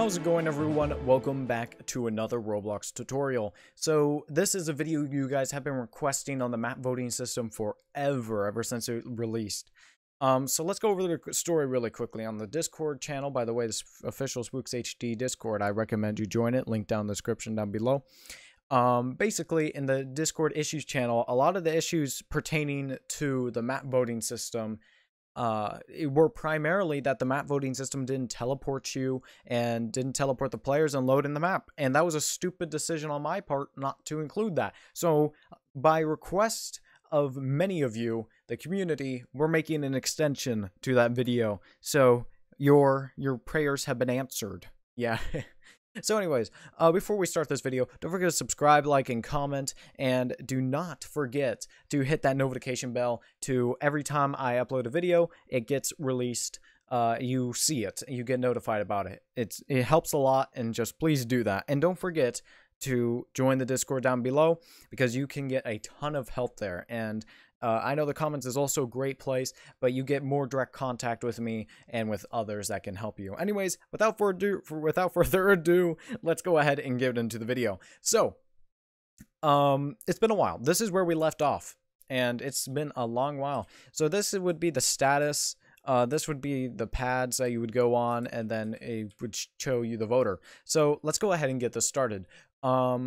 How's it going, everyone? Welcome back to another Roblox tutorial. So this is a video you guys have been requesting on the map voting system forever, ever since it released. So let's go over the story really quickly on the Discord channel. By the way, this official SpooksHD Discord, I recommend you join it. Link down in the description down below. Basically, in the Discord issues channel, a lot of the issues pertaining to the map voting system were primarily that the map voting system didn't teleport you and didn't teleport the players and load in the map. And that was a stupid decision on my part not to include that. So by request of many of you, the community, we're making an extension to that video. So your prayers have been answered. Yeah. So anyways, before we start this video, don't forget to subscribe, like, and comment, and do not forget to hit that notification bell to every time I upload a video, it gets released, you see it, you get notified about it. It helps a lot, and just please do that. And don't forget to join the Discord down below, because you can get a ton of help there, and I know the comments is also a great place, but you get more direct contact with me and with others that can help you. Anyways, without further ado, let's go ahead and get into the video. So, it's been a while. This is where we left off, and it's been a long while. So this would be the status. This would be the pads that you would go on, and then it would show you the voter. So let's go ahead and get this started. So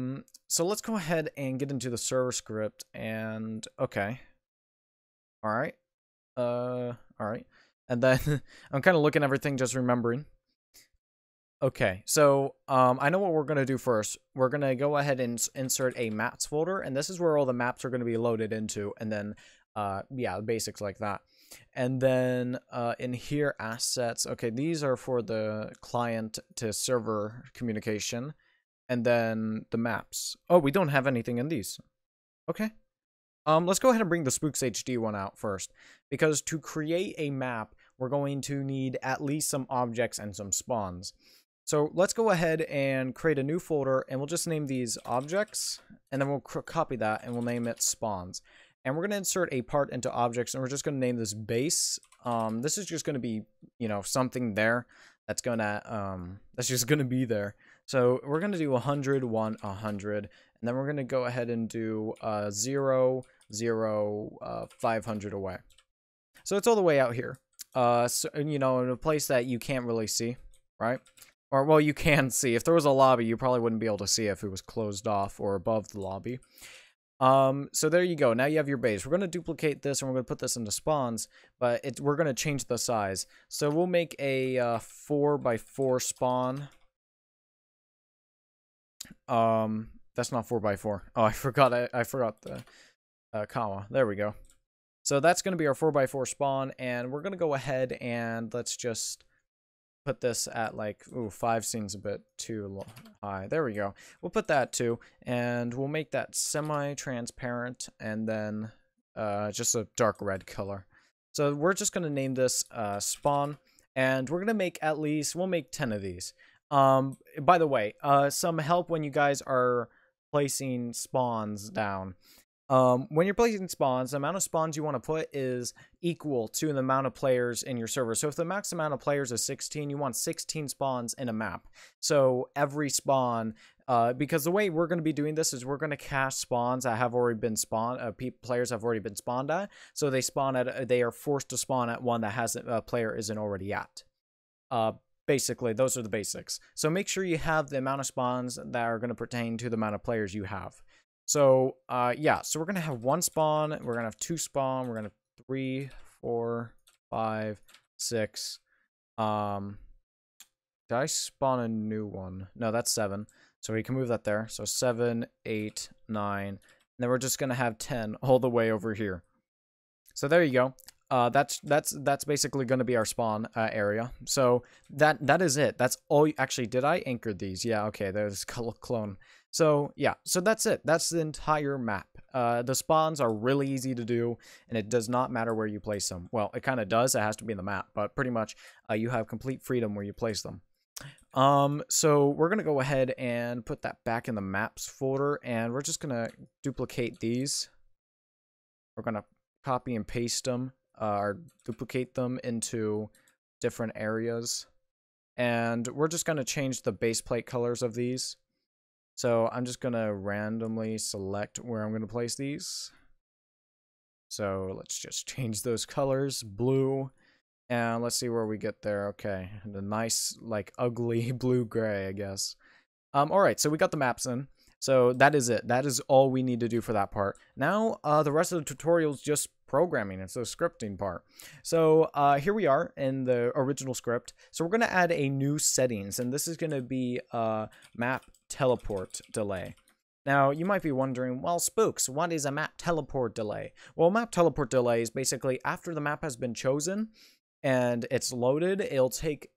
let's go ahead and get into the server script, and okay. Alright, alright, and then I'm kind of looking at everything, just remembering. Okay, so, I know what we're going to do first. We're going to go ahead and insert a maps folder, and this is where all the maps are going to be loaded into, and then, yeah, basics like that. And then, in here, assets, okay, these are for the client to server communication, and then the maps. Oh, we don't have anything in these. Okay. Let's go ahead and bring the SpooksHD one out first, because to create a map, we're going to need at least some objects and some spawns. So let's go ahead and create a new folder, and we'll just name these objects, and then we'll copy that, and we'll name it spawns. And we're going to insert a part into objects, and we're just going to name this base. This is just going to be, you know, something there that's going to, that's just going to be there. So we're going to do 100, 1, 100, and then we're going to go ahead and do 0, 0, 500 away. So it's all the way out here, so, you know, in a place that you can't really see, right? Or, well, you can see. If there was a lobby, you probably wouldn't be able to see if it was closed off or above the lobby. So there you go. Now you have your base. We're going to duplicate this, and we're going to put this into spawns, but we're going to change the size. So we'll make a 4x4 spawn. That's not 4x4. Oh, I forgot the comma. There we go. So that's going to be our 4x4 spawn, and we're going to go ahead and let's just put this at like, ooh, 5 seems a bit too high. There we go. We'll put that too, and we'll make that semi-transparent, and then just a dark red color. So we're just going to name this spawn, and we're going to make at least, we'll make 10 of these. By the way, some help when you guys are placing spawns down. When you're placing spawns, the amount of spawns you want to put is equal to the amount of players in your server. So if the max amount of players is 16, you want 16 spawns in a map. So every spawn, because the way we're going to be doing this is we're going to cache spawns that have already been spawned, players have already been spawned at. So they spawn at, they are forced to spawn at one that hasn't, a player isn't already at. Basically, those are the basics. So make sure you have the amount of spawns that are going to pertain to the amount of players you have. So, yeah. So we're going to have 1 spawn. We're going to have 2 spawn. We're going to have 3, 4, 5, 6. Did I spawn a new one? No, that's 7. So we can move that there. So 7, 8, 9. And then we're just going to have 10 all the way over here. So there you go. That's basically going to be our spawn area. So that is it. That's all. Actually, did I anchor these? Yeah. Okay. There's clone. So yeah. So that's it. That's the entire map. The spawns are really easy to do, and it does not matter where you place them. Well, it kind of does. It has to be in the map, but pretty much you have complete freedom where you place them. So we're gonna go ahead and put that back in the maps folder, and we're just gonna duplicate these. We're gonna copy and paste them. Or duplicate them into different areas. And we're just going to change the base plate colors of these. So I'm just going to randomly select where I'm going to place these. So let's just change those colors, blue, and let's see where we get there. Okay, the nice, like, ugly blue-gray, I guess. All right, so we got the maps in. So that is it. That is all we need to do for that part. Now, the rest of the tutorial is just programming. It's the scripting part. So here we are in the original script. So we're going to add a new settings, and this is going to be map teleport delay. Now, you might be wondering, well, Spooks, what is a map teleport delay? Well, map teleport delay is basically after the map has been chosen and it's loaded, it'll take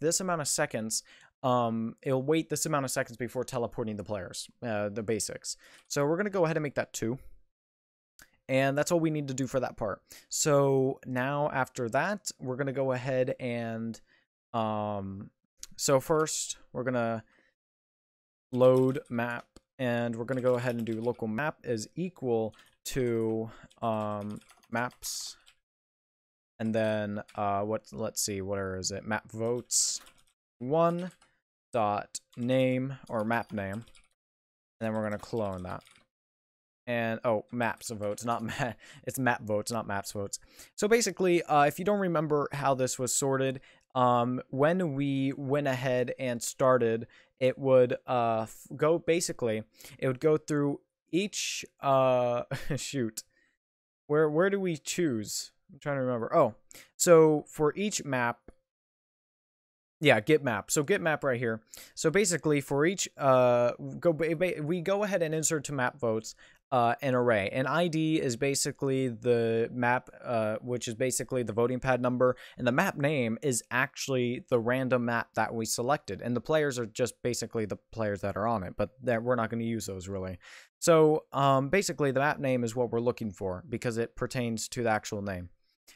this amount of seconds. It'll wait this amount of seconds before teleporting the players, the basics. So we're going to go ahead and make that 2. And that's all we need to do for that part. So now after that, we're going to go ahead and, so first we're going to load map. And we're going to go ahead and do local map is equal to maps. And then let's see, where is it? Map votes 1 dot name or map name. And then we're going to clone that. And oh, maps votes, not map. It's map votes, not maps votes. So basically, if you don't remember how this was sorted, when we went ahead and started, it would go through each shoot. Where do we choose? I'm trying to remember. Oh, so for each map, yeah, get map. So get map right here. So basically, for each we go ahead and insert to map votes an array. An ID is basically the map, which is basically the voting pad number, and the map name is actually the random map that we selected, and the players are just basically the players that are on it, but that we're not going to use those really. So basically the map name is what we're looking for because it pertains to the actual name.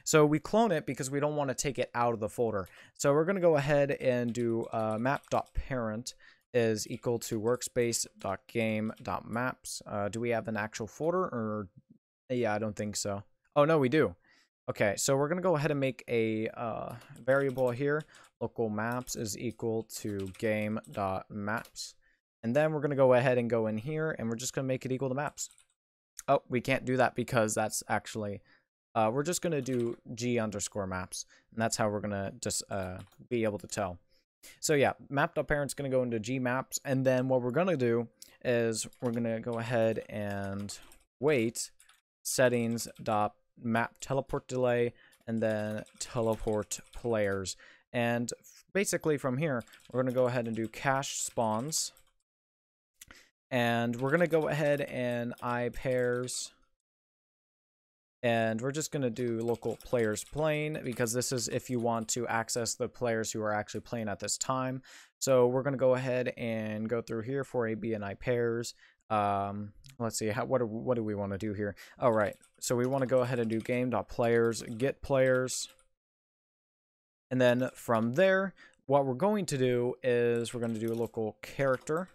So we clone it because we don't want to take it out of the folder. So we're going to go ahead and do map.parent is equal to workspace.game.maps. Do we have an actual folder? Or yeah, I don't think so. Oh no, we do. Okay, so we're gonna go ahead and make a variable here. Local maps is equal to game.maps. And then we're gonna go ahead and go in here and we're just gonna make it equal to maps. Oh, we can't do that because that's actually we're just gonna do g_maps, and that's how we're gonna just be able to tell. So yeah, map.parent's going to go into gmaps, and then what we're going to do is we're going to go ahead and wait settings.map teleport delay, and then teleport players. And basically from here, we're going to go ahead and do cache spawns. And we're going to go ahead and pairs. And we're just going to do local players playing, because this is if you want to access the players who are actually playing at this time. So we're going to go ahead and go through here for A, B, and I pairs. Let's see, what do we want to do here? All right, so we want to go ahead and do game.players, get players. And then from there, what we're going to do is we're going to do local character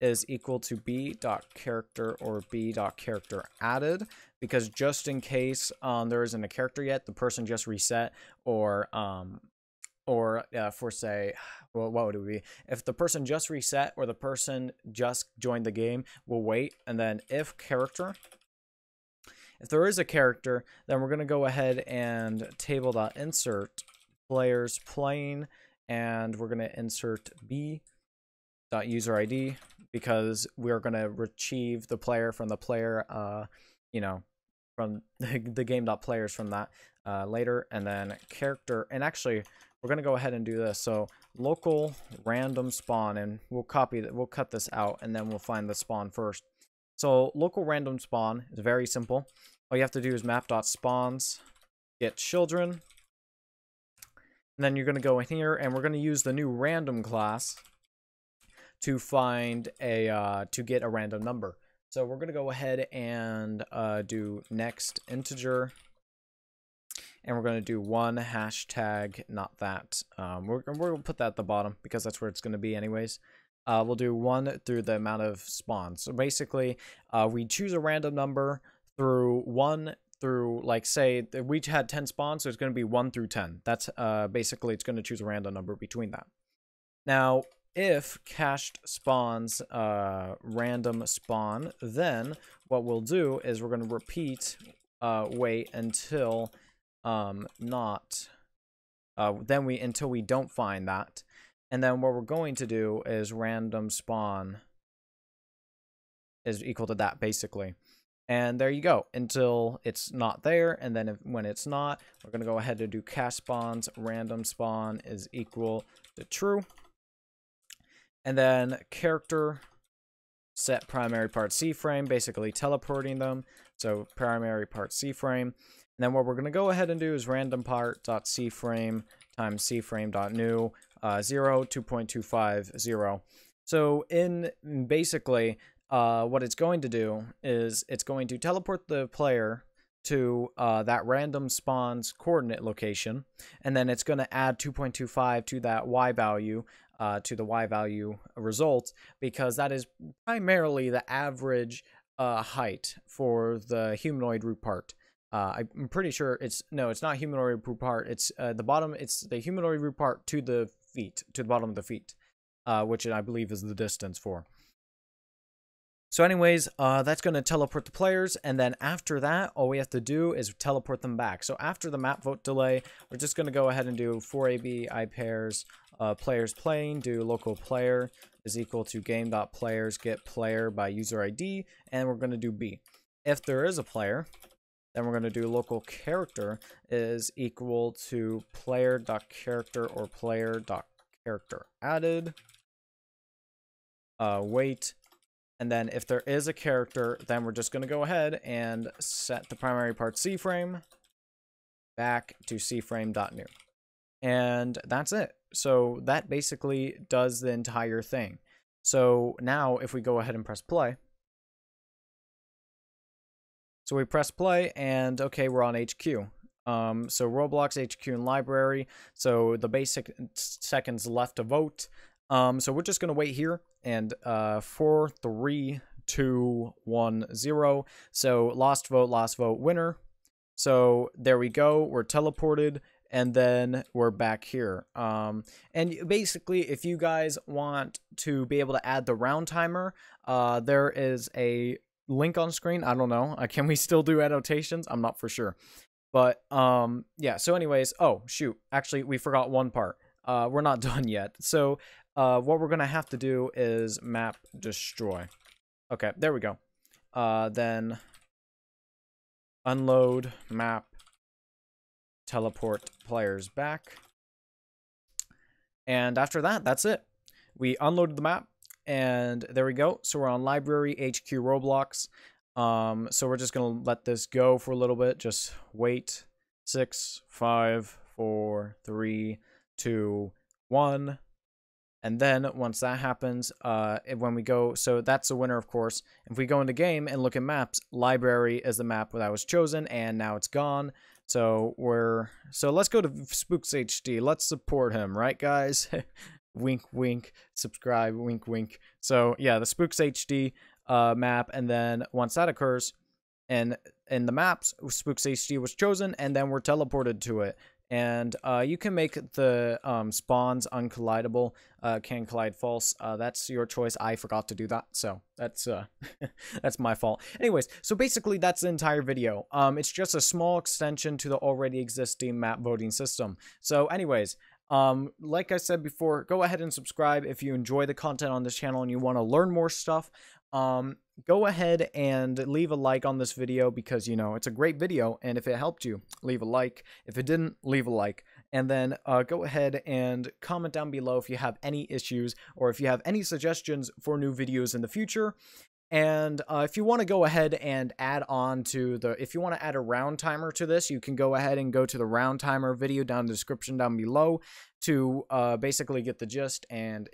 is equal to b.character or b.character added, because just in case there isn't a character yet, the person just reset, or for say, well, what would it be? If the person just reset or the person just joined the game, we'll wait. And then if character, if there is a character, then we're gonna go ahead and table.insert players playing, and we're gonna insert b.user ID, because we're going to retrieve the player from the player, you know, from the game.players from that later. And then character, and actually we're going to go ahead and do this. So local random spawn, and we'll copy that, we'll cut this out, and then we'll find the spawn first. So local random spawn is very simple. All you have to do is map.spawns, get children. And then you're going to go in here, and we're going to use the new random class to find a, to get a random number. So we're gonna go ahead and do next integer, and we're gonna do 1 hashtag not that. We're gonna put that at the bottom because that's where it's gonna be anyways. We'll do 1 through the amount of spawns. So basically we choose a random number through 1 through, like, say that we had 10 spawns, so it's going to be 1 through 10. That's basically it's going to choose a random number between that. Now, if cached spawns random spawn, then what we'll do is we're going to repeat wait until until we don't find that, and then what we're going to do is random spawn is equal to that basically. And there you go, until it's not there. And then if, when it's not, we're going to go ahead and do cached spawns, random spawn is equal to true. And then character set primary part C frame, basically teleporting them. So primary part C frame. And then what we're going to go ahead and do is random part dot C frame times C frame dot new 0, 2.25, 0. So in basically... what it's going to do is it's going to teleport the player to that random spawn's coordinate location, and then it's going to add 2.25 to that y value, to the y value result, because that is primarily the average height for the humanoid root part. I'm pretty sure it's, no, it's not humanoid root part, it's the bottom, it's the humanoid root part to the feet, to the bottom of the feet, which I believe is the distance for. So anyways, that's going to teleport the players, and then after that, all we have to do is teleport them back. So after the map vote delay, we're just going to go ahead and do 4abi pairs players playing, do local player is equal to game.players get player by user ID, and we're going to do B. If there is a player, then we're going to do local character is equal to player.character or player.character added. Wait. And then if there is a character, then we're just going to go ahead and set the primary part C frame back to C frame.new. And that's it. So that basically does the entire thing. So now if we go ahead and press play. So we press play and okay, we're on HQ. So Roblox HQ and library. So the basic seconds left to vote. So we're just going to wait here and 4, 3, 2, 1, 0. So lost vote, winner. So there we go. We're teleported and then we're back here. And basically if you guys want to be able to add the round timer, there is a link on screen. I don't know. Can we still do annotations? I'm not for sure. But yeah, so anyways, oh shoot. Actually, we forgot one part. We're not done yet. So what we're going to have to do is map destroy. Okay, there we go. Then unload map, teleport players back. And after that, that's it. We unloaded the map and there we go. So we're on library HQ Roblox. So we're just going to let this go for a little bit. Just wait. 6, 5, 4, 3, 2, 1. And then once that happens, when we go, so that's the winner, of course. If we go into game and look at maps, library is the map that was chosen, and now it's gone. So we're, so let's go to SpooksHD. Let's support him, right, guys? Wink, wink. Subscribe, wink, wink. So yeah, the SpooksHD map, and then once that occurs, and in the maps, SpooksHD was chosen, and then we're teleported to it. And you can make the spawns uncollidable, can collide false. That's your choice. I forgot to do that, so that's that's my fault. Anyways, so basically that's the entire video. It's just a small extension to the already existing map voting system. So anyways, like I said before, go ahead and subscribe if you enjoy the content on this channel and you want to learn more stuff. Go ahead and leave a like on this video because, you know, it's a great video. And if it helped you, leave a like. If it didn't, leave a like. And then go ahead and comment down below if you have any issues or if you have any suggestions for new videos in the future. And if you want to go ahead and add on to the, if you want to add a round timer to this, you can go ahead and go to the round timer video down in the description down below to basically get the gist and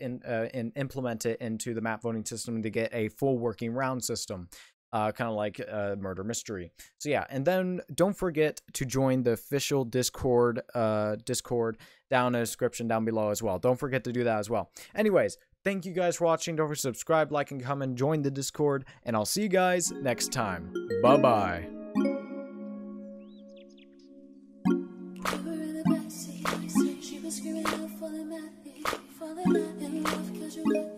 implement it into the map voting system to get a full working round system, kind of like murder mystery. So yeah, and then don't forget to join the official Discord, down in the description down below as well. Don't forget to do that as well. Anyways. Thank you guys for watching. Don't forget to subscribe, like, and comment. Join the Discord, and I'll see you guys next time. Bye-bye. You love falling madly, falling madly, cause you love me.